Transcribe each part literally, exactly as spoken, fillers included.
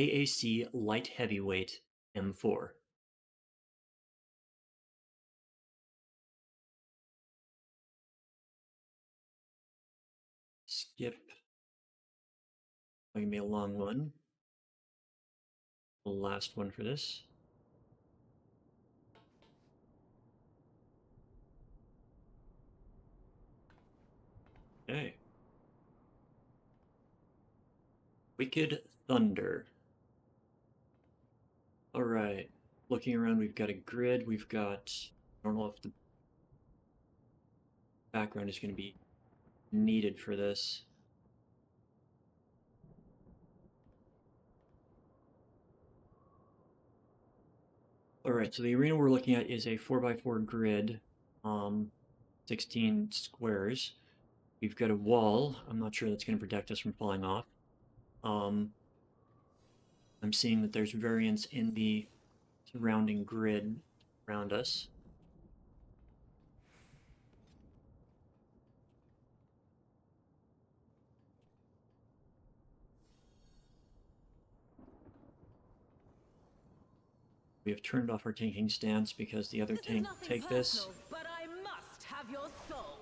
A A C Light Heavyweight M four. Skip. Give me a long one. The last one for this. Okay. Wicked Thunder. All right. Looking around, we've got a grid. We've got. I don't know if the background is going to be needed for this. All right. So the arena we're looking at is a four by four grid, um, sixteen squares. We've got a wall. I'm not sure that's going to protect us from falling off. Um, I'm seeing that there's variance in the surrounding grid around us. We have turned off our tanking stance because the other tank will take this. But I must have your soul.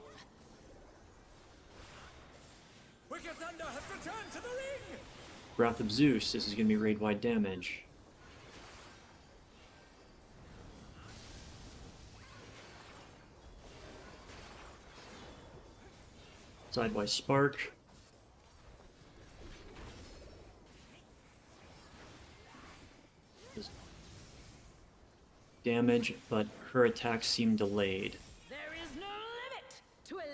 Wicked Thunder has returned to the ring! Wrath of Zeus, this is going to be raid-wide damage. Sidewise Spark. Damage, but her attacks seem delayed. There is no limit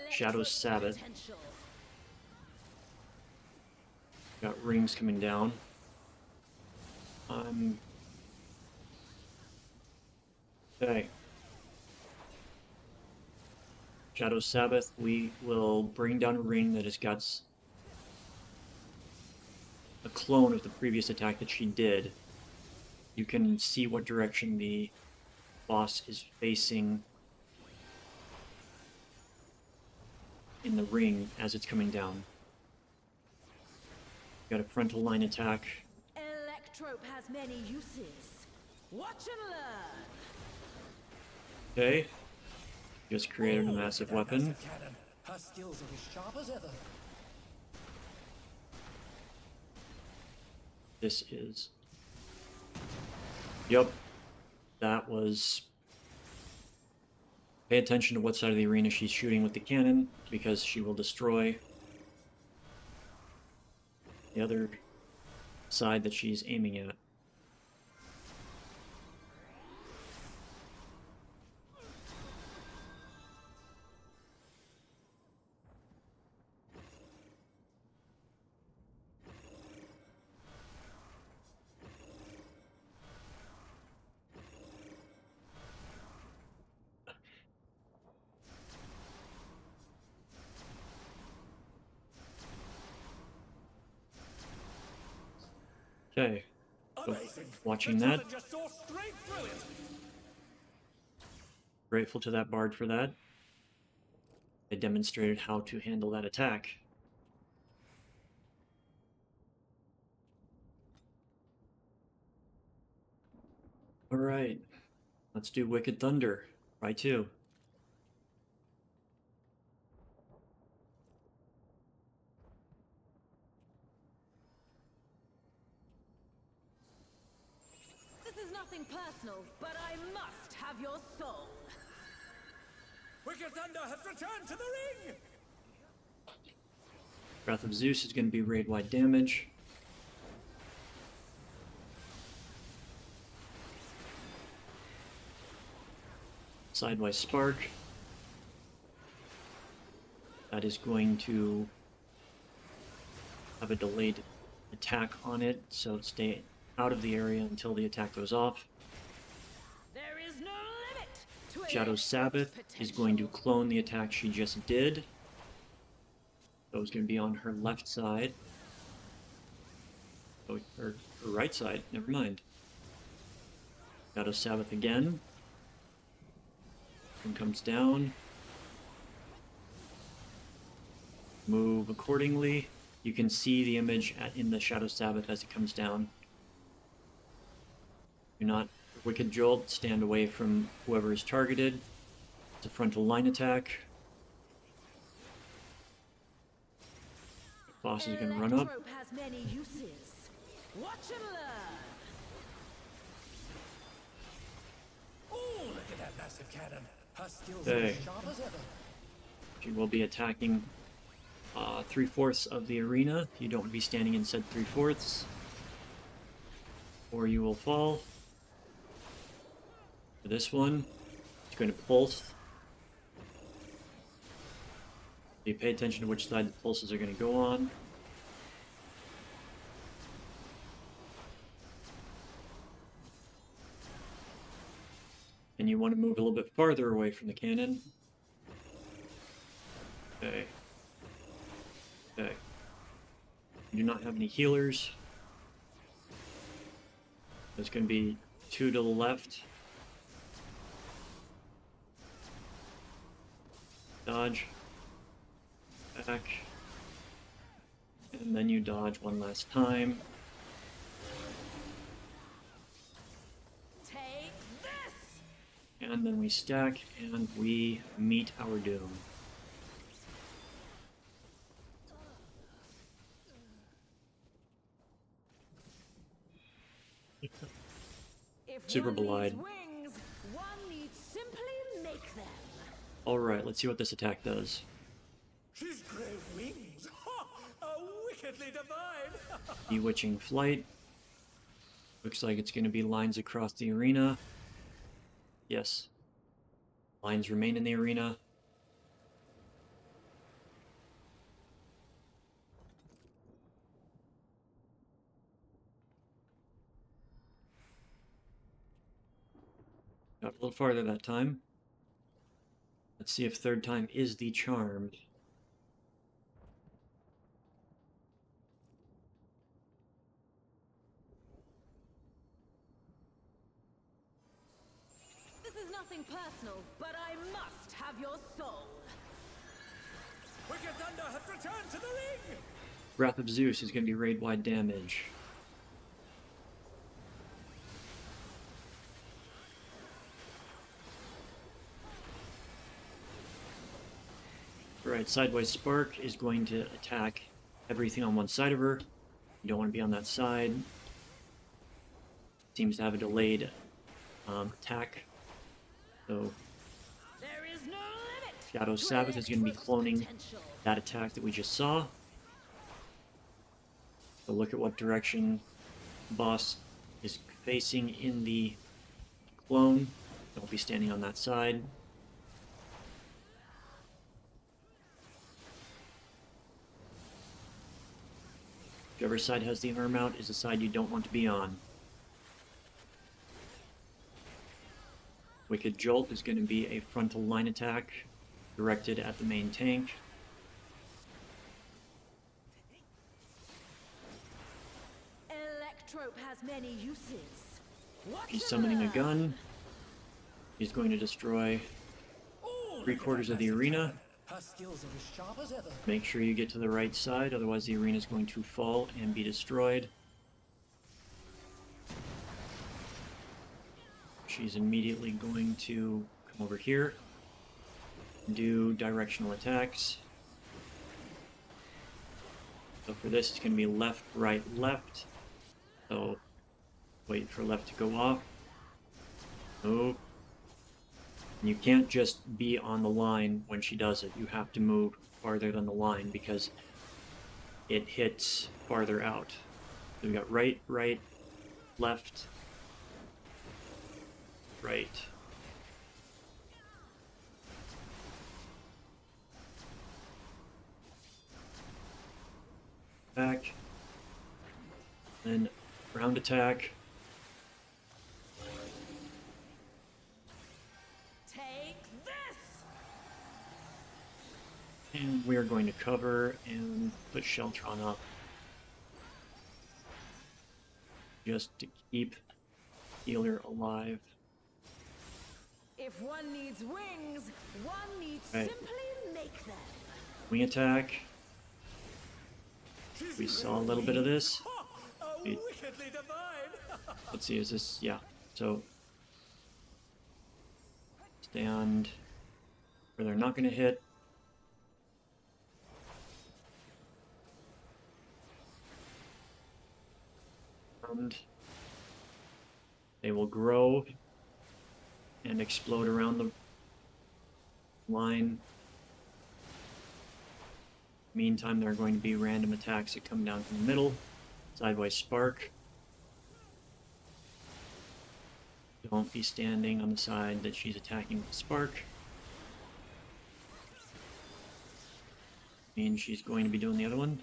to Shadow Sabbath. Potential. Got rings coming down. Um. Okay. Shadow Sabbath, we will bring down a ring that has got a clone of the previous attack that she did. You can see what direction the boss is facing in the ring as it's coming down. Got a frontal line attack. Electrope has many uses. Watch and learn. Okay. Just created a massive weapon. Her skills are as sharp as ever. This is. Yep. That was. Pay attention to what side of the arena she's shooting with the cannon, because she will destroy the other side that she's aiming at. Okay, so watching that. Grateful to that bard for that. They demonstrated how to handle that attack. Alright, let's do Wicked Thunder. Try two. Personal, but I must have your soul. Wicked Thunder has returned to the ring. Wrath of Zeus is going to be raid-wide damage. Sidewise Spark. That is going to have a delayed attack on it, so stay out of the area until the attack goes off. Shadow Sabbath potential. Is going to clone the attack she just did. So it's going to be on her left side. Oh, her, her right side, never mind. Shadow Sabbath again. And comes down. Move accordingly. You can see the image at, in the Shadow Sabbath as it comes down. Do not Wicked Jolt. Stand away from whoever is targeted. It's a frontal line attack. The boss is going to run up. Has many uses. Watch and learn. Ooh, look at that massive cannon. Her skills are sharp as ever. She will be attacking uh, three-fourths of the arena. You don't want to be standing in said three-fourths, or you will fall. For this one, it's going to pulse. You pay attention to which side the pulses are going to go on. And you want to move a little bit farther away from the cannon. Okay. Okay. You do not have any healers. There's going to be two to the left. Dodge. Back. And then you dodge one last time. Take this! And then we stack and we meet our doom. Super Blight. Alright, let's see what this attack does. She's great wings. Ha! Oh, wickedly divine. Bewitching Flight. Looks like it's going to be lines across the arena. Yes. Lines remain in the arena. Got a little farther that time. Let's see if third time is the charm. Personal, but I must have your soul. Wicked Thunder has returned to the ring. Wrath of Zeus is going to be raid-wide damage. Alright, Sidewise Spark is going to attack everything on one side of her. You don't want to be on that side. Seems to have a delayed um, attack. So, there is no limit. Shadow Sabbath is going to be cloning potential. That attack that we just saw. So look at what direction the boss is facing in the clone. Don't be standing on that side. Whichever side has the arm out is the side you don't want to be on. Wicked Jolt is going to be a frontal line attack directed at the main tank. Electrope has many uses. She's summoning a gun. She's going to destroy three quarters of the arena. Make sure you get to the right side, otherwise the arena is going to fall and be destroyed. She's immediately going to come over here, do directional attacks. So for this, it's going to be left, right, left. So wait for left to go off. Move. And you can't just be on the line when she does it. You have to move farther than the line because it hits farther out. So we've got right, right, left. Right. Back. Then round attack. Take this. And we are going to cover and put Sheltron up. Just to keep healer alive. If one needs wings, one needs right. Simply make them. Wing attack. We saw a little bit of this. Let's see, is this, yeah. So stand where they're not going to hit. And they will grow and explode around the line. Meantime, there are going to be random attacks that come down from the middle. Sidewise Spark. Don't be standing on the side that she's attacking with the spark. And she's going to be doing the other one.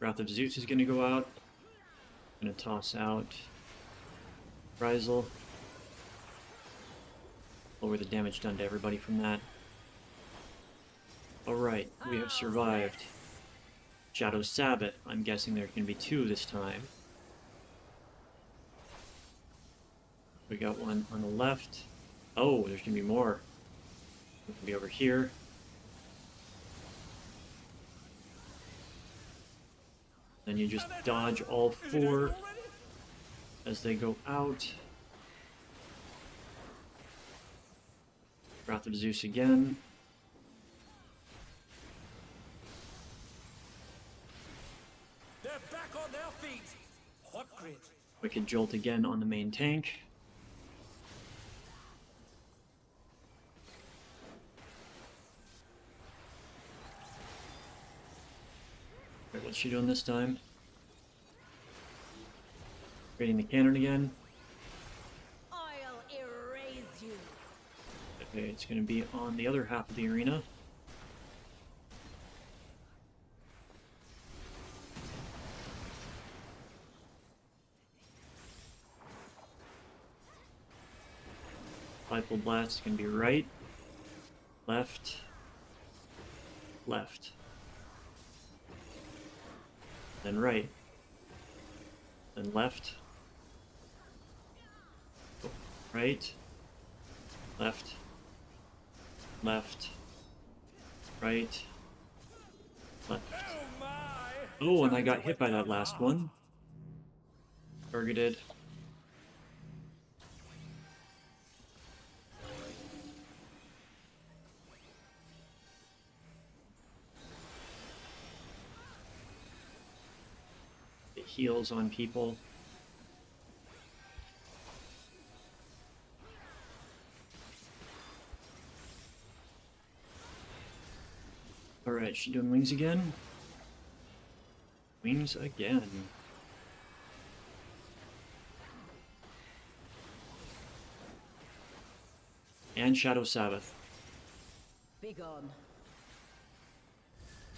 Wrath of Zeus is going to go out. Going to toss out Rizal. Lower the damage done to everybody from that. Alright, we have survived. Shadow Sabbath. I'm guessing there's going to be two this time. We got one on the left. Oh, there's going to be more. It can be over here. Then you just dodge all four as they go out. Wrath of Zeus again. They're back on their feet. Hot grid. Wicked Jolt again on the main tank. Wait, what's she doing this time? Creating the cannon again. I'll erase you. Okay, it's going to be on the other half of the arena. Pipul Blast is going to be right, left, left. Then right, then left, right, left, left, right, left. Oh, and I got hit by that last one. Targeted. Heals on people. Alright, she doing wings again? Wings again. And Shadow Sabbath. Be gone.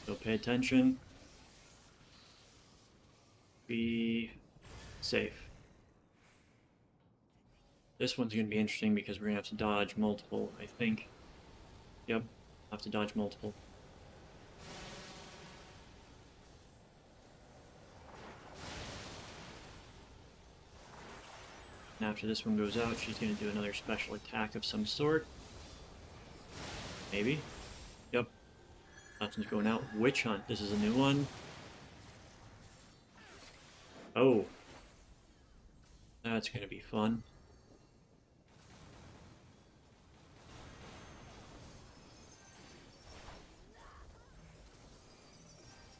So pay attention. Be safe. This one's going to be interesting because we're going to have to dodge multiple, I think. Yep, have to dodge multiple. And after this one goes out, she's going to do another special attack of some sort. Maybe. Yep. That one's going out. Witch Hunt. This is a new one. Oh, that's going to be fun.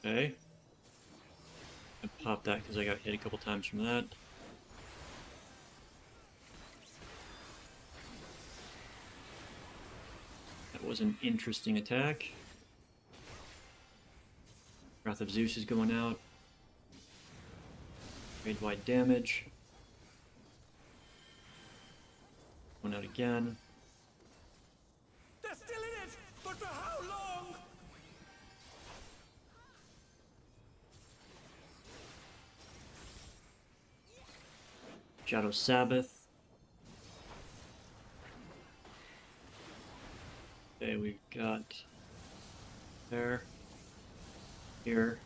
Okay. I popped that because I got hit a couple times from that. That was an interesting attack. Wrath of Zeus is going out. Trade wide damage. One out again. They're still in it, but for how long? Shadow Sabbath. Okay, we've got there, here.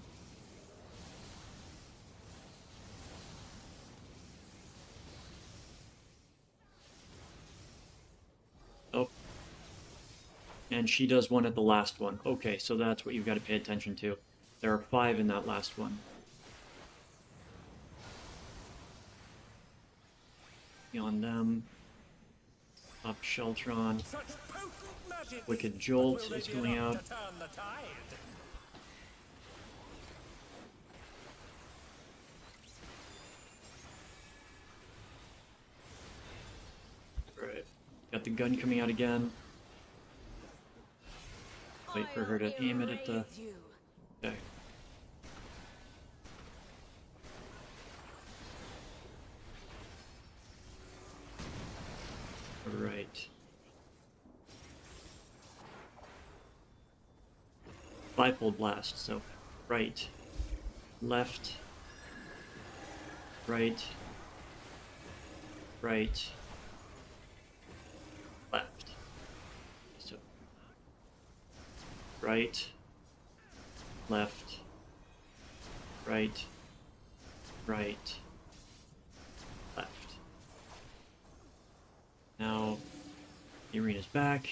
And she does one at the last one. Okay, so that's what you've got to pay attention to. There are five in that last one. Beyond them. Up Sheltron. Wicked Jolt is going out. Alright. Got the gun coming out again. Wait for her to aim it at the... Okay. Alright. Pipul Blast, so right, left, right, right, left, so right, left, right, right, left. Now the arena's back.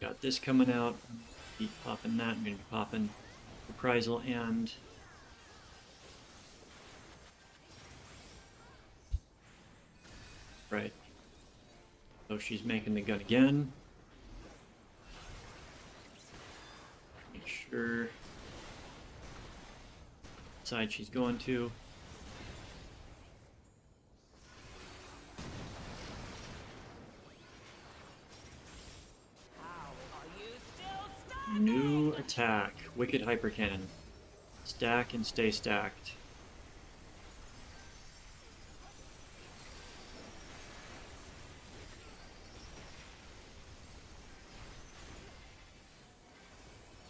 Got this coming out. Be popping that. I'm going to be popping Reprisal and right. So she's making the gun again. Make sure what side she's going to. New attack, Wicked Hyper Cannon. Stack and stay stacked.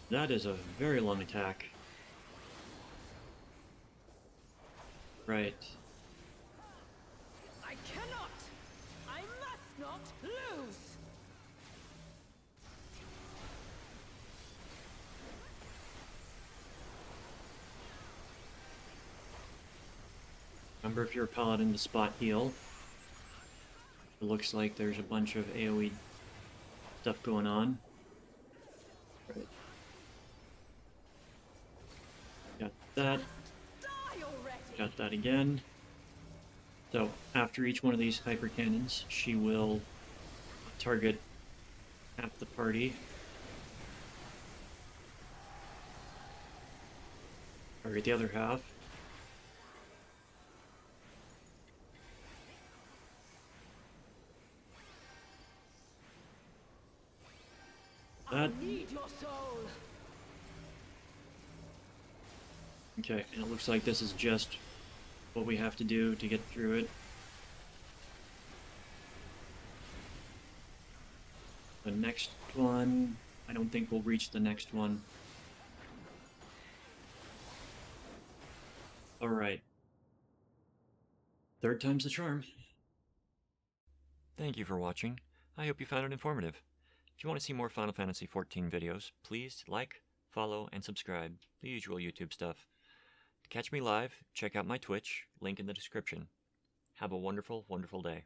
That is a very long attack. Right. I cannot. I must not lose. Remember, if you're a Paladin, to spot heal. It looks like there's a bunch of AoE stuff going on. Right. Got that. Got that again. So, after each one of these hyper cannons, she will target half the party. Target the other half. That. Okay, and it looks like this is just what we have to do to get through it. The next one, I don't think we'll reach the next one. Alright. Third time's the charm. Thank you for watching. I hope you found it informative. If you want to see more Final Fantasy fourteen videos, please like, follow, and subscribe, the usual YouTube stuff. To catch me live, check out my Twitch, link in the description. Have a wonderful, wonderful day.